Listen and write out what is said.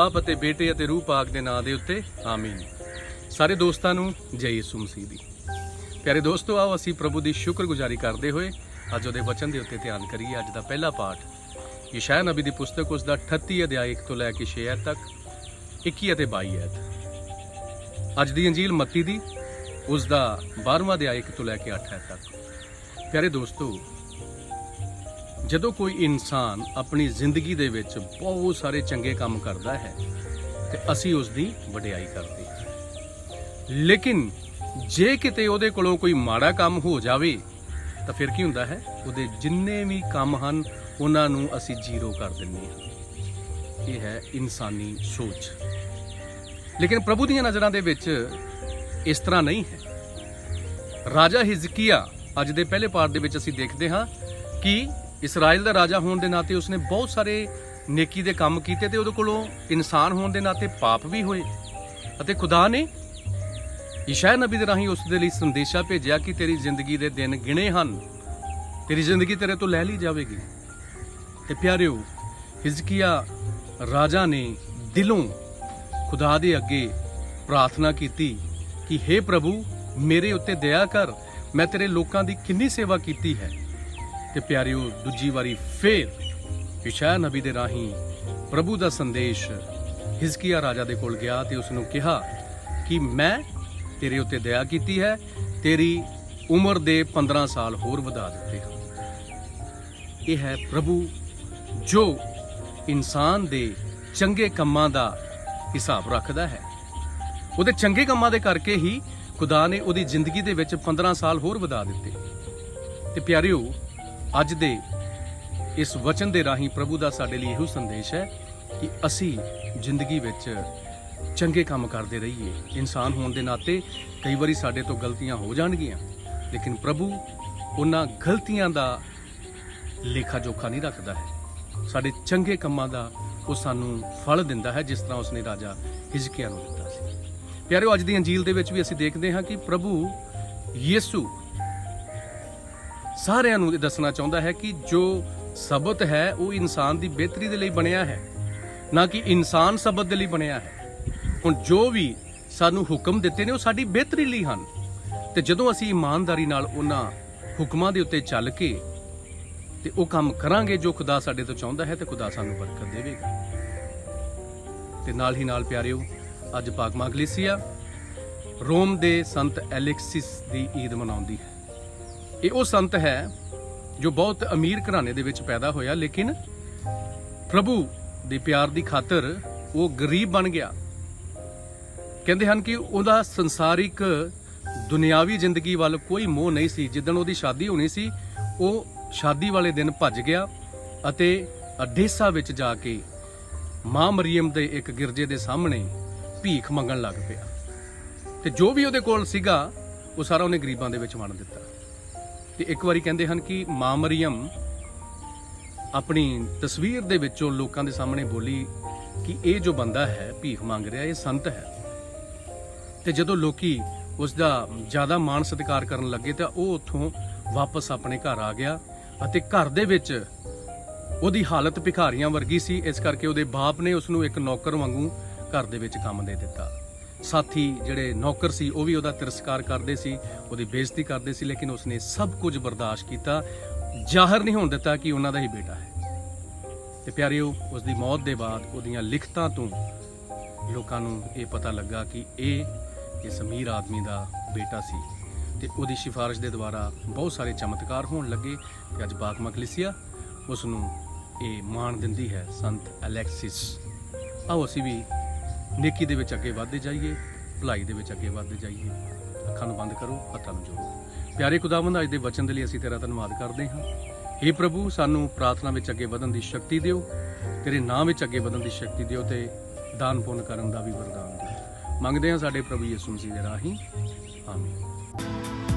बाप अते बेटे अते रूह पाक दे नाम दे उत्ते आमीन। सारे दोस्तों नूं जय यीशु मसीह दी। प्यारे दोस्तों, आओ असी प्रभु की शुक्रगुजारी करते हुए अज उहदे वचन के उत्ते ध्यान करिए। अज का पहला पाठ यशायाह नबी की पुस्तक उसका 38 अध्याय 1 तो लैके 6 तक 21 अध्याय 22 अज की अंजील मत्ती की उसका 12वां अध्याय 1 तो लैके 8 तक। प्यारे दोस्तों, जदों कोई इंसान अपनी जिंदगी दे विच बहुत सारे चंगे काम करता है तो असी उसकी वडियाई करते हैं, लेकिन जे किते उहदे कोलों कोई माड़ा काम हो जावे तो फिर की हुंदा है, उहदे जिन्ने भी काम हन उहनां नूं असी जीरो कर दिंदे हां। यह है इंसानी सोच। लेकिन प्रभु दीआं नज़रां दे विच इस तरह नहीं है। राजा हिज़कीया अज दे पहले पाठ दे विच असी देखदे हां कि इसराइल का राजा होने के नाते उसने बहुत सारे नेकी दे काम कीते ते उहदे कोलों इंसान होने के नाते पाप भी होए अते खुदा ने इशाय नबी दे राहीं उसदे लई संदेशा भेजिया कि तेरी जिंदगी दे दिन गिणे हन, तेरी जिंदगी तेरे तो लै ली जाएगी। ते प्यारिओ, हिज़कीया राजा ने दिलों खुदा दे अगे प्रार्थना कीती कि हे प्रभु मेरे उत्ते दया कर, मैं तेरे लोकां दी किन्नी सेवा कीती है। ते प्यारिओ, दूजी वारी फिर इशाय नबी दे राहीं प्रभु दा संदेश हिज़कीया राजा दे कोल गया ते उसनूं कहा कि मैं तेरे उत्ते दया कीती है, तेरी उम्र दे 15 साल होर वधा दित्ते हन। यह है प्रभु जो इंसान दे चंगे कम्मां दा हिसाब रखदा है। उहदे चंगे कम्मां दे करके ही खुदा ने उहदी जिंदगी दे विच 15 साल होर वधा दित्ते। ते प्यारिओ, अज दे इस वचन दे राहीं प्रभु दा साडे लई इहो संदेश है कि असी जिंदगी विच चंगे काम करते रहिए। इंसान होने के नाते कई बार साढ़े तो गलतियां हो जाएगियां, लेकिन प्रभु उन्हां गलतियां का लेखा जोखा नहीं रखता है। साढ़े चंगे कामों का वो सानू फल दिंदा है, जिस तरह उसने राजा हिज़कीया नूं दित्ता सी। प्यारिओ, अज दी अंजील दे विच वी असीं देखदे हां कि प्रभु यीशु सारिआं नूं दसना चाहुंदा है कि जो सबत है वो इंसान की बेहतरी दे लई बनिया है, ना कि इंसान सबत दे लई बनिया है। हुण जो भी सानू हुक्म दिते ने वो साडी बेहतरी लई हन, ते जदों असी ईमानदारी नाल उन्हां हुक्मां दे उत्ते चल के ते वो काम करांगे जो खुदा साडे तो चाहुंदा है, ते खुदा सानू बरकत देवेगा। ते नाल ही नाल प्यारिओ, अज पागमा कलीसिया रोम दे संत एलिक्सिस दी ईद मनाउंदी है। ये वो संत है जो बहुत अमीर घराने दे विच पैदा होया, लेकिन प्रभु दे प्यार दी खातर वो गरीब बन गया। कहते हैं कि उहदा संसारिक दुनियावी जिंदगी वाल कोई मोह नहीं सी। जिदन उहदी शादी होनी सी, वो शादी वाले दिन भज गया अते अडेसा विच जाके मां मरियम दे एक गिरजे दे सामने भीख मंगण लग पिया। ते जो भी उहदे कोल सीगा वो सारा उहने गरीबां दे विच वंड दित्ता। ते एक वारी कहते हैं कि मां मरियम अपनी तस्वीर दे विचों लोकां दे सामने बोली कि ये जो बंदा है भीख मंग रहा, ये संत है। तो जदों लोकी उसका ज़्यादा मान सत्कार करन लगे तो वह उत्थों वापस अपने घर आ गया। अते घर दे विच उहदी हालत भिखारियां वर्गी सी, इस करके उहदे बाप ने उसनूं एक नौकर वांगू घर दे विच काम दे दिता। साथी जिहड़े नौकर सी वह भी उहदा तिरस्कार करदे सी, उहदी बेइज्जती करदे सी, लेकिन उसने सब कुछ बर्दाश्त कीता, जाहिर नहीं होण दित्ता कि उहनां दा ही बेटा है। ते प्यारिओ, उसदी मौत दे बाद उहदीयां लिखतां तों लोकां नूं ये पता लगा कि इस अमीर आदमी का बेटा सी। ते उहदी सिफारिश के द्वारा बहुत सारे चमत्कार होने लगे। ते अज बागमा कलीसिया उसनूं ये मान दिंदी है, संत एलेक्सिस। आओ असी भी नेकी दे विच अगे वधदे जाइए, भलाई दे विच अगे वधदे जाइए। अखां नूं बंद करो, हत्थां नूं जोड़ो। प्यारे खुदावंद, अज दे वचन दे लई असीं तेरा धन्नवाद करदे हां। हे प्रभु, सानूं प्रार्थना विच अगे वधण दी शक्ति दिओ, तेरे नाम विच अगे वधण दी शक्ति दिओ ते दान पुण करन दा भी वरदान दिओ। ਮੰਗਦੇ ਹਾਂ ਸਾਡੇ ਪ੍ਰਭੂ ਯਿਸੂ ਮਸੀਹ ਦੇ ਰਾਹੀਂ, ਆਮੀਨ।